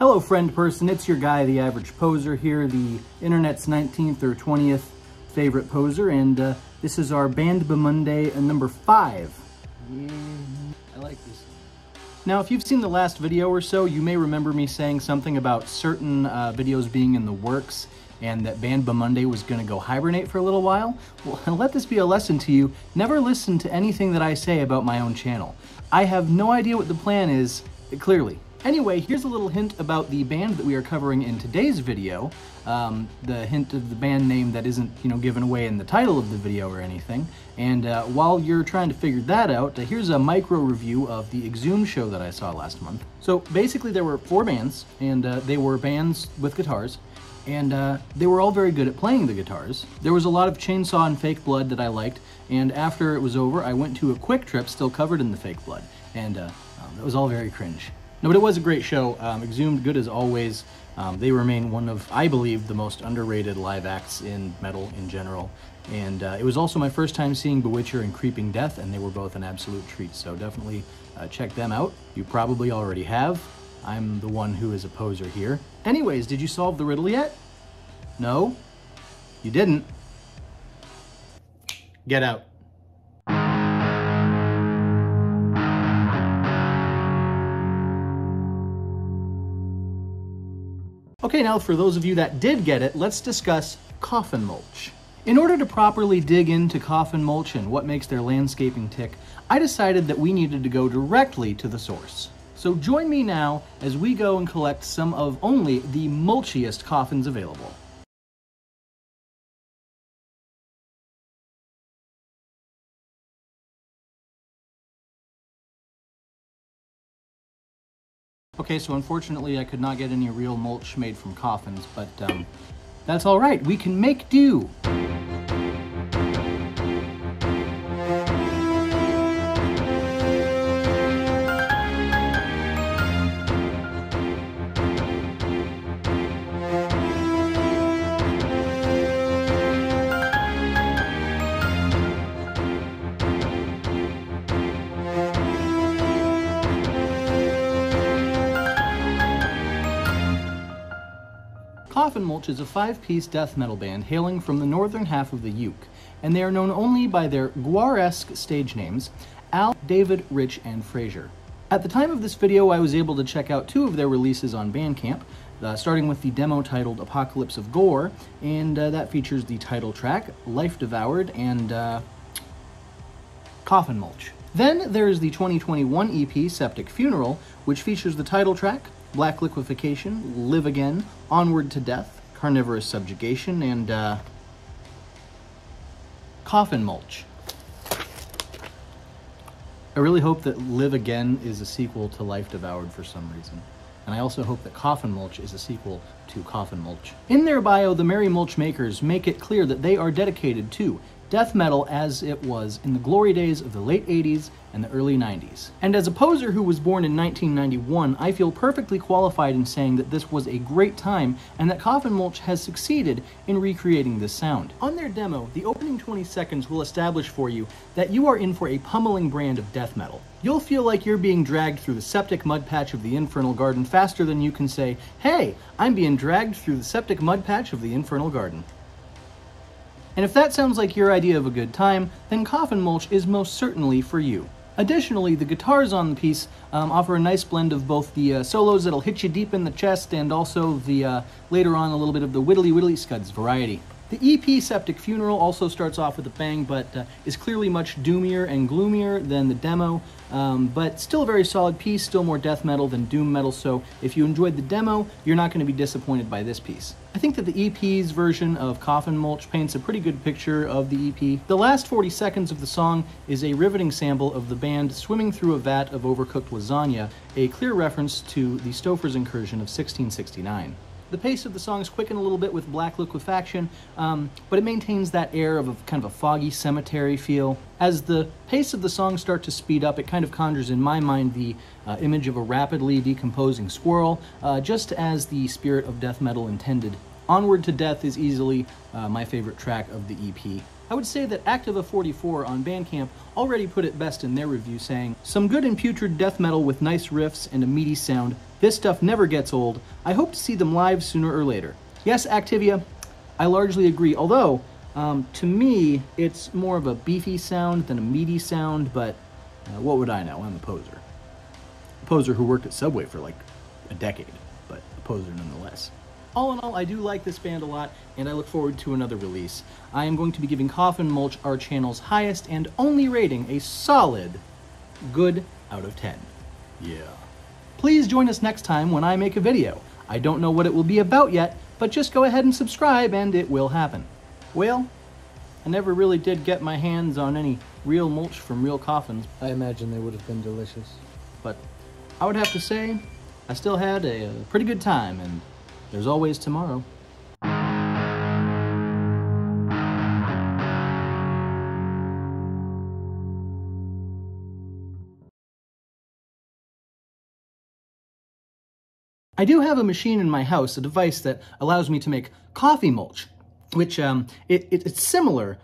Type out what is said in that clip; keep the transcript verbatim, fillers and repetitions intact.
Hello friend person, it's your guy, the average poser here, the internet's nineteenth or twentieth favorite poser, and uh, this is our Band B Monday number five. Yeah, I like this. Now if you've seen the last video or so, you may remember me saying something about certain uh, videos being in the works and that Band B Monday was gonna go hibernate for a little while. Well, let this be a lesson to you. Never listen to anything that I say about my own channel. I have no idea what the plan is, clearly. Anyway, here's a little hint about the band that we are covering in today's video. Um, the hint of the band name that isn't, you know, given away in the title of the video or anything. And uh, while you're trying to figure that out, uh, here's a micro review of the Exhumed show that I saw last month. So basically there were four bands, and uh, they were bands with guitars, and uh, they were all very good at playing the guitars. There was a lot of chainsaw and fake blood that I liked, and after it was over, I went to a quick trip still covered in the fake blood, and uh, um, it was all very cringe. No, but it was a great show. Um, Exhumed, good as always. Um, they remain one of, I believe, the most underrated live acts in metal in general. And uh, it was also my first time seeing Bewitcher and Creeping Death, and they were both an absolute treat. So definitely uh, check them out. You probably already have. I'm the one who is a poser here. Anyways, did you solve the riddle yet? No? You didn't? Get out. Okay, now for those of you that did get it, let's discuss coffin mulch. In order to properly dig into coffin mulch and what makes their landscaping tick, I decided that we needed to go directly to the source. So join me now as we go and collect some of only the mulchiest coffins available. Okay, so unfortunately I could not get any real mulch made from coffins, but um, that's all right, we can make do. Coffin Mulch is a five-piece death metal band hailing from the northern half of the U K, and they are known only by their Gore-esque stage names, Al, David, Rich, and Fraser. At the time of this video, I was able to check out two of their releases on Bandcamp, uh, starting with the demo titled Apocalypse of Gore, and uh, that features the title track, Life Devoured, and uh, Coffin Mulch. Then there is the twenty twenty-one E P, Septic Funeral, which features the title track, Black Liquefaction, Live Again, Onward to Death, Carnivorous Subjugation, and uh, Coffin Mulch. I really hope that Live Again is a sequel to Life Devoured for some reason. And I also hope that Coffin Mulch is a sequel to Coffin Mulch. In their bio, the Merry Mulch Makers make it clear that they are dedicated to death metal as it was in the glory days of the late eighties and the early nineties. And as a poser who was born in nineteen ninety-one, I feel perfectly qualified in saying that this was a great time and that Coffin Mulch has succeeded in recreating this sound. On their demo, the opening twenty seconds will establish for you that you are in for a pummeling brand of death metal. You'll feel like you're being dragged through the septic mud patch of the infernal garden faster than you can say, "Hey, I'm being dragged through the septic mud patch of the infernal garden." And if that sounds like your idea of a good time, then Coffin Mulch is most certainly for you. Additionally, the guitars on the piece um, offer a nice blend of both the uh, solos that'll hit you deep in the chest and also the uh, later on a little bit of the whittly whittly scuds variety. The E P Septic Funeral also starts off with a bang, but uh, is clearly much doomier and gloomier than the demo, um, but still a very solid piece, still more death metal than doom metal, so if you enjoyed the demo, you're not going to be disappointed by this piece. I think that the E P's version of Coffin Mulch paints a pretty good picture of the E P. The last forty seconds of the song is a riveting sample of the band swimming through a vat of overcooked lasagna, a clear reference to the Stouffer's incursion of sixteen sixty-nine. The pace of the song is quickened a little bit with Black Liquefaction, um, but it maintains that air of a, kind of a foggy cemetery feel. As the pace of the song starts to speed up, it kind of conjures in my mind the uh, image of a rapidly decomposing squirrel, uh, just as the spirit of death metal intended. Onward to Death is easily uh, my favorite track of the E P. I would say that Activa forty-four on Bandcamp already put it best in their review, saying, "Some good and putrid death metal with nice riffs and a meaty sound, This stuff never gets old. I hope to see them live sooner or later. Yes, Activia, I largely agree, although um, to me it's more of a beefy sound than a meaty sound, but uh, what would I know? I'm a poser. A poser who worked at Subway for like a decade, but a poser nonetheless. All in all, I do like this band a lot, and I look forward to another release. I am going to be giving Coffin Mulch, our channel's highest and only rating, a solid good out of ten. Yeah. Please join us next time when I make a video. I don't know what it will be about yet, but just go ahead and subscribe and it will happen. Well, I never really did get my hands on any real mulch from real coffins. I imagine they would have been delicious. But I would have to say, I still had a, a pretty good time, and there's always tomorrow. I do have a machine in my house, a device that allows me to make coffee mulch, which um, it, it, it's similar